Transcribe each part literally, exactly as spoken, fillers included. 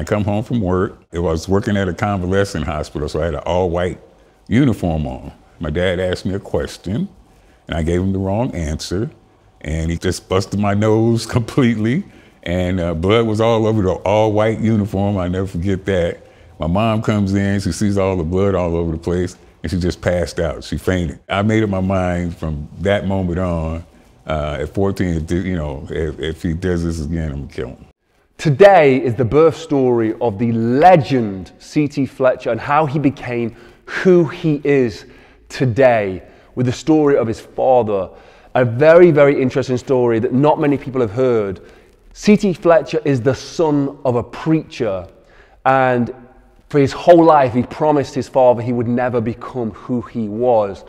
I come home from work. I was working at a convalescent hospital, so I had an all-white uniform on. My dad asked me a question, and I gave him the wrong answer, and he just busted my nose completely, and uh, blood was all over the all-white uniform. I'll never forget that. My mom comes in, she sees all the blood all over the place, and she just passed out. She fainted. I made up my mind from that moment on, uh, at fourteen, you know, if, if he does this again, I'm gonna kill him. Today is the birth story of the legend C T Fletcher and how he became who he is today, with the story of his father. A very, very interesting story that not many people have heard. C T Fletcher is the son of a preacher, and for his whole life, he promised his father he would never become who he was.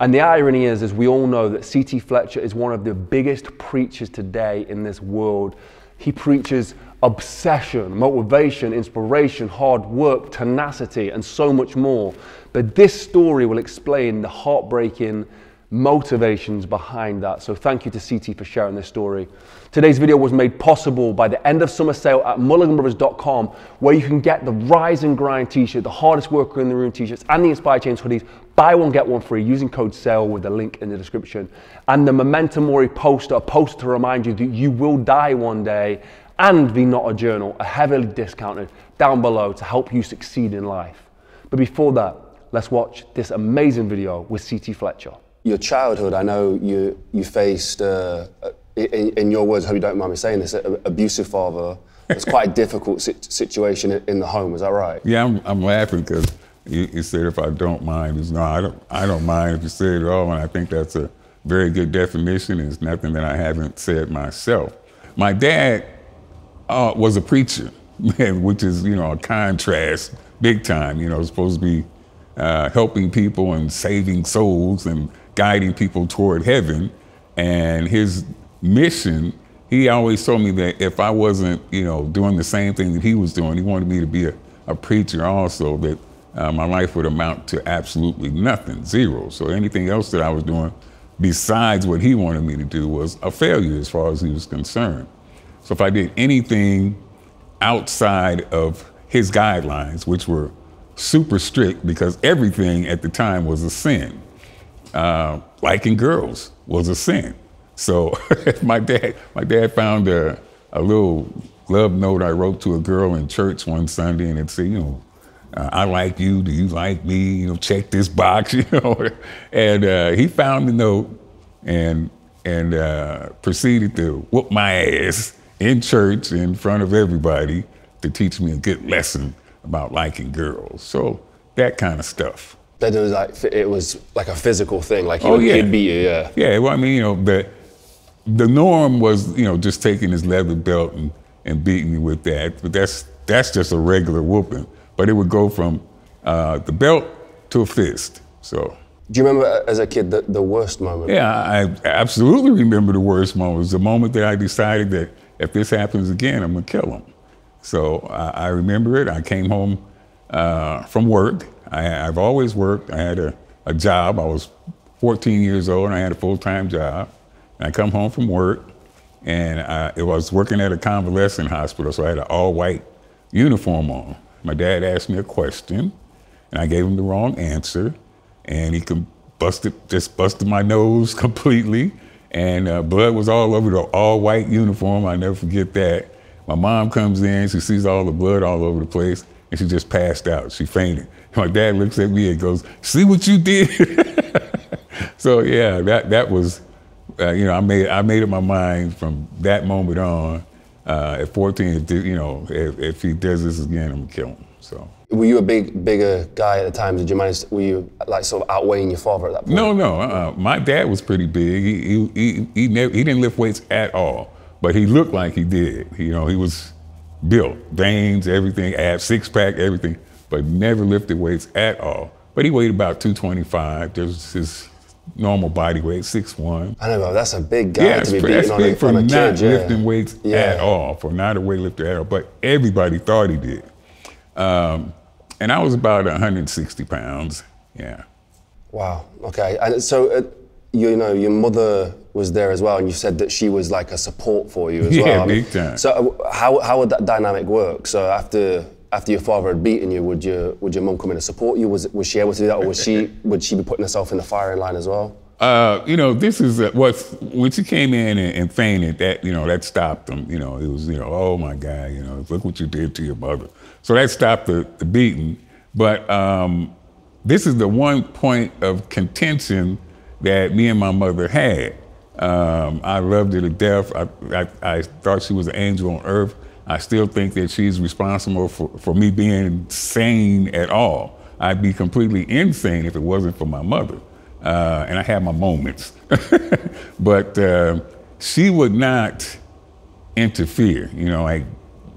And the irony is, as we all know, that C T Fletcher is one of the biggest preachers today in this world. He preaches obsession, motivation, inspiration, hard work, tenacity, and so much more. But this story will explain the heartbreaking motivations behind that. So thank you to C T for sharing this story. Today's video was made possible by the end of summer sale at Mulligan Brothers dot com, where you can get the Rise and Grind t-shirt, the Hardest Worker in the Room t-shirts, and the Inspire Chains hoodies. Buy one, get one free using code SALE with the link in the description. And the Memento Mori poster, a poster to remind you that you will die one day, and the Not a Journal, are heavily discounted down below to help you succeed in life. But before that, let's watch this amazing video with C T Fletcher. Your childhood, I know you, you faced, uh, in, in your words, I hope you don't mind me saying this, an abusive father. It's quite a difficult situation in the home, is that right? Yeah, I'm, I'm laughing because you, you said if I don't mind, it's no, I don't, I don't mind if you say it at all, and I think that's a very good definition, and it's nothing that I haven't said myself. My dad uh, was a preacher, which is, you know, a contrast, big time. You know, supposed to be uh, helping people and saving souls and guiding people toward heaven. And his mission, he always told me that if I wasn't, you know, doing the same thing that he was doing, he wanted me to be a, a preacher also, that uh, my life would amount to absolutely nothing, zero. So anything else that I was doing besides what he wanted me to do was a failure as far as he was concerned. So if I did anything outside of his guidelines, which were super strict because everything at the time was a sin. Uh, liking girls was a sin. So my dad, my dad found a, a little love note I wrote to a girl in church one Sunday, and it said, you know, uh, I like you, do you like me? You know, check this box, you know. And uh, he found the note and, and uh, proceeded to whoop my ass in church in front of everybody to teach me a good lesson about liking girls. So that kind of stuff. That it was like it was like a physical thing, like he oh, would, yeah. he'd beat you, yeah. Yeah, well, I mean, you know, the the norm was, you know, just taking his leather belt and, and beating me with that, but that's that's just a regular whooping. But it would go from uh, the belt to a fist. So. Do you remember as a kid the, the worst moment? Yeah, I absolutely remember the worst moment. It was the moment that I decided that if this happens again, I'm gonna kill him. So I, I remember it. I came home uh, from work. I, I've always worked. I had a, a job. I was fourteen years old and I had a full-time job. And I come home from work and I, I was working at a convalescent hospital, so I had an all-white uniform on. My dad asked me a question and I gave him the wrong answer, and he busted, just busted my nose completely, and uh, blood was all over the all-white uniform. I'll never forget that. My mom comes in, she sees all the blood all over the place, and she just passed out. She fainted. My dad looks at me and goes, "See what you did?" So yeah, that that was, uh, you know, I made I made up my mind from that moment on. Uh, at fourteen, you know, if, if he does this again, I'm gonna kill him. So. Were you a big bigger guy at the time? Did you manage? Were you like sort of outweighing your father at that point? No, no. Uh, my dad was pretty big. He he he, he, never, he didn't lift weights at all, but he looked like he did. You know, he was built, veins, everything, abs, six pack, everything, but never lifted weights at all. But he weighed about two twenty-five. There's his normal body weight, six one. I don't know, that's a big guy yeah, to be beating on a, for on a kid, yeah. lifting weights yeah. at all, for not a weightlifter at all, but everybody thought he did. Um, and I was about one hundred sixty pounds, yeah. Wow, okay, and so uh, you, you know, your mother was there as well, and you said that she was like a support for you as yeah, well. Yeah, big time. So how, how would that dynamic work? So after after your father had beaten you, would your would your mum come in and support you? Was was she able to do that, or was she would she be putting herself in the firing line as well? Uh, you know, this is uh, what when she came in and, and fainted. That you know that stopped them. You know, it was you know, oh my God, you know, look what you did to your mother. So that stopped the, the beating. But um, this is the one point of contention that me and my mother had. Um, I loved her to death. I, I, I thought she was an angel on earth. I still think that she's responsible for, for me being sane at all. I'd be completely insane if it wasn't for my mother. Uh, and I had my moments. But uh, she would not interfere, you know, like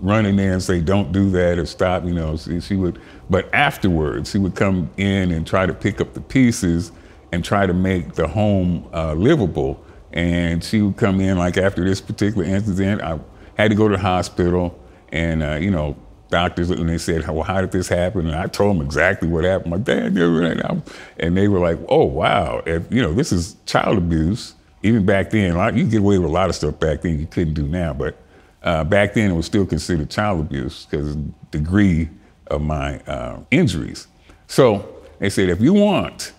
run in there and say, don't do that or stop, you know, she, she would. But afterwards, she would come in and try to pick up the pieces and try to make the home uh, livable. And she would come in, like after this particular incident, I had to go to the hospital, and uh, you know, doctors, and they said, well, how did this happen? And I told them exactly what happened. My dad knew it. And they were like, oh, wow, if, you know, this is child abuse. Even back then, like, you get away with a lot of stuff back then you couldn't do now, but uh, back then it was still considered child abuse because of the degree of my uh, injuries. So they said, if you want,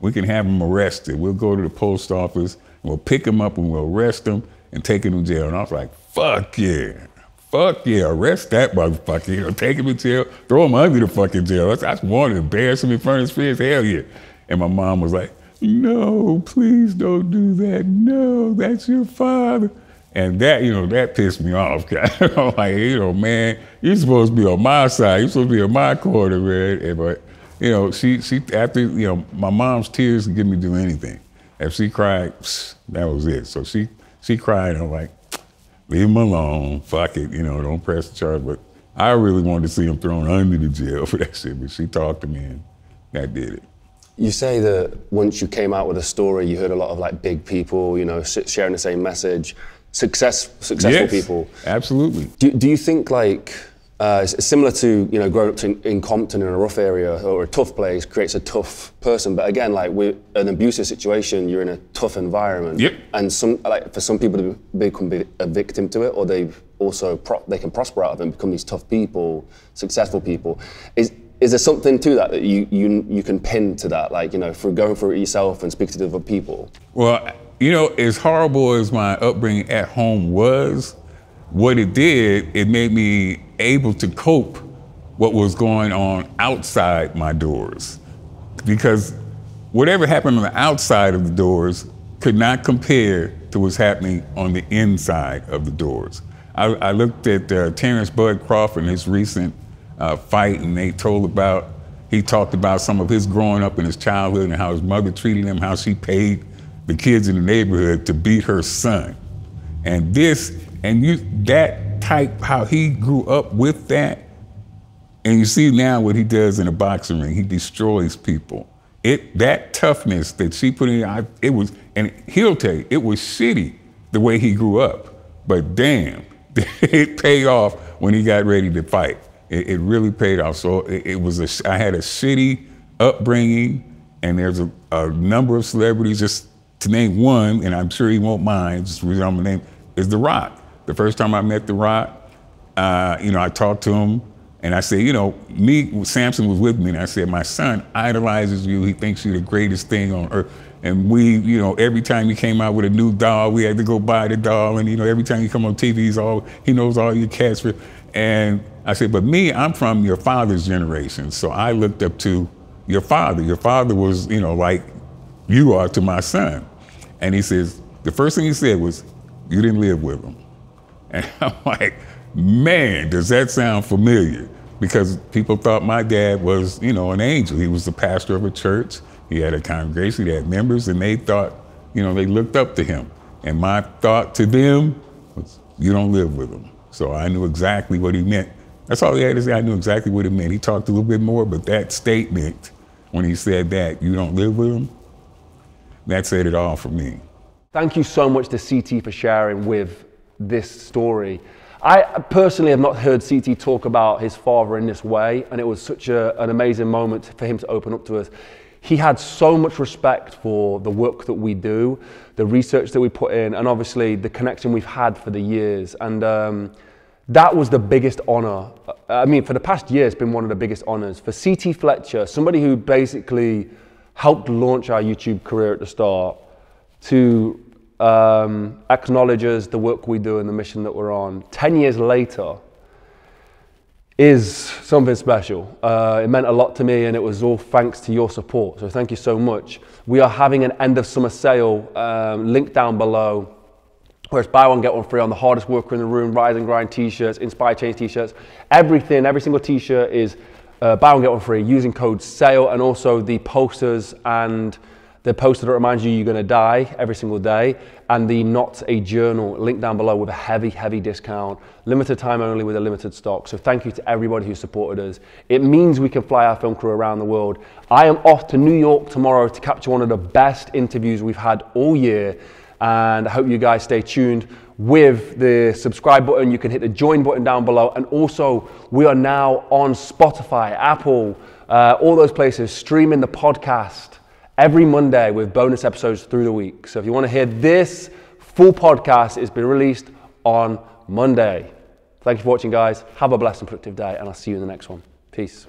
we can have him arrested. We'll go to the post office, and we'll pick him up and we'll arrest him and take him to jail. And I was like, fuck yeah. Fuck yeah, arrest that motherfucker. You know, take him to jail, throw him under the fucking jail. I just wanted to embarrass him in front of his friends, hell yeah. And my mom was like, no, please don't do that. No, that's your father. And that, you know, that pissed me off. I'm like, you know, man, you're supposed to be on my side. You're supposed to be on my corner, man. And, but, you know, she, she, after, you know, my mom's tears could get me to do anything. If she cried, psh, that was it. So she, she cried, and I'm like, leave him alone, fuck it, you know, don't press the charge. But I really wanted to see him thrown under the jail for that shit, but she talked to me, and that did it. You say that once you came out with a story, you heard a lot of like big people, you know, sharing the same message, success, successful yes, people. Absolutely. Do, do you think like, uh, similar to, you know, growing up to, in Compton in a rough area or a tough place creates a tough person. But again, like with an abusive situation, you're in a tough environment. Yep. And some, like for some people to become a victim to it, or they also, pro they can prosper out of it and become these tough people, successful people. Is, is there something to that that you, you, you can pin to that? Like, you know, for going through it yourself and speaking to other people? Well, you know, as horrible as my upbringing at home was, what it did, it made me able to cope what was going on outside my doors. Because whatever happened on the outside of the doors could not compare to what's happening on the inside of the doors. I, I looked at uh, Terence Bud Crawford in his recent uh, fight, and they told about, he talked about some of his growing up in his childhood and how his mother treated him, how she paid the kids in the neighborhood to beat her son. And this, and you, that type, how he grew up with that, and you see now what he does in a boxing ring, he destroys people. It, that toughness that she put in, I, it was, and he'll tell you, it was shitty the way he grew up, but damn, it paid off when he got ready to fight. It, it really paid off. So it, it was, a, I had a shitty upbringing, and there's a, a number of celebrities, just to name one, and I'm sure he won't mind, just read on my name, is The Rock. The first time I met The Rock, uh, you know, I talked to him, and I said, you know, me, Samson was with me, and I said, my son idolizes you. He thinks you're the greatest thing on earth. And we, you know, every time he came out with a new doll, we had to go buy the doll. And, you know, every time you come on T V, he's all, he knows all your cats. And I said, but me, I'm from your father's generation. So I looked up to your father. Your father was, you know, like you are to my son. And he says, the first thing he said was, you didn't live with him. And I'm like, man, does that sound familiar? Because people thought my dad was, you know, an angel. He was the pastor of a church. He had a congregation, he had members, and they thought, you know, they looked up to him. And my thought to them was, you don't live with him. So I knew exactly what he meant. That's all he had to say, I knew exactly what he meant. He talked a little bit more, but that statement, when he said that, you don't live with him, that said it all for me. Thank you so much to C T for sharing with this story. I personally have not heard C T talk about his father in this way, and it was such a, an amazing moment for him to open up to us. He had so much respect for the work that we do, the research that we put in, and obviously the connection we've had for the years. And um, that was the biggest honor. I mean, for the past year, it's been one of the biggest honors. For C T Fletcher, somebody who basically helped launch our YouTube career at the start, to um, acknowledge us, the work we do and the mission that we're on, ten years later, is something special. Uh, it meant a lot to me, and it was all thanks to your support, so thank you so much. We are having an end of summer sale, um, link down below, where it's buy one get one free on the hardest worker in the room, Rise and Grind t-shirts, Inspire Change t-shirts, everything, every single t-shirt is uh, buy one get one free using code SALE, and also the posters and the poster that reminds you you're gonna die every single day, and the Not a Journal, link down below, with a heavy, heavy discount. Limited time only with a limited stock. So thank you to everybody who supported us. It means we can fly our film crew around the world. I am off to New York tomorrow to capture one of the best interviews we've had all year, and I hope you guys stay tuned. With the subscribe button, you can hit the join button down below, and also we are now on Spotify, Apple, uh, all those places, streaming the podcast every Monday with bonus episodes through the week. So if you want to hear this full podcast, it's been released on Monday. Thank you for watching, guys. Have a blessed and productive day, and I'll see you in the next one. Peace.